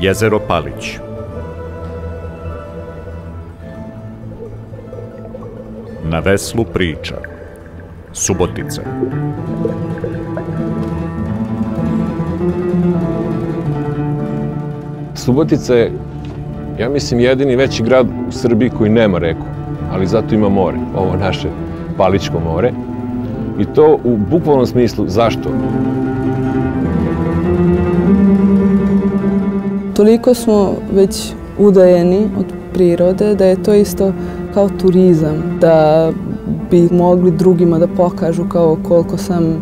Jezero Palić. Na veslu priča. Subotica. Subotica je, ja mislim, jedini veći grad u Srbiji koji nema reku, ali zato ima more, ovo naše Paličko more. I to u bukvalnom smislu. Zašto? Toliko smo već udajeni od prirode da je to isto kao turizam, da bi mogli drugima da pokažu kao koliko sam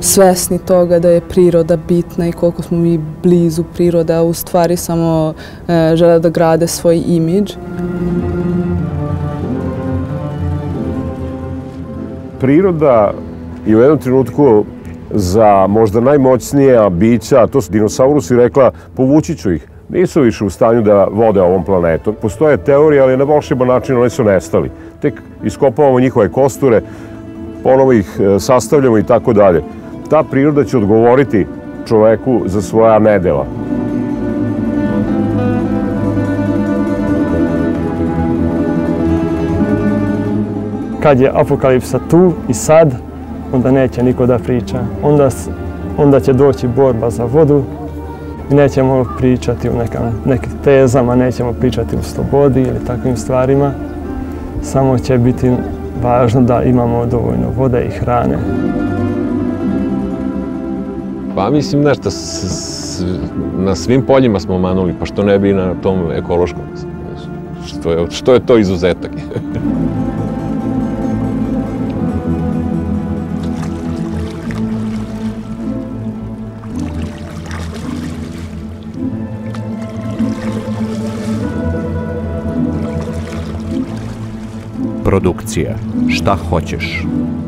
svesni toga da je priroda bitna i koliko smo mi blizu priroda, u stvari samo žele da grade svoj imidž. Priroda je u jednom trenutku za možda najmoćnija bića, a to su dinosaurusi, rekla povući ću ih. Nisu više u stanju da vode ovom planetom. Postoje teorije, ali na volšeban način oni su nestali. Tek iskopavamo njihove kosture, ponovo ih sastavljamo i tako dalje. Ta priroda će odgovoriti čoveku za svoja nedela. Kad je apokalipsa tu i sad, onda neće niko da priča. Onda će doći borba za vodu i nećemo pričati o nekim tezama, nećemo pričati o slobodi ili takvim stvarima. Samo će biti važno da imamo dovoljno vode i hrane. Pa mislim, znaš, da na svim poljima smo manuli, pa što ne bi na tom ekološkom. Što je to izuzetak? Produkcija Šta hoćeš.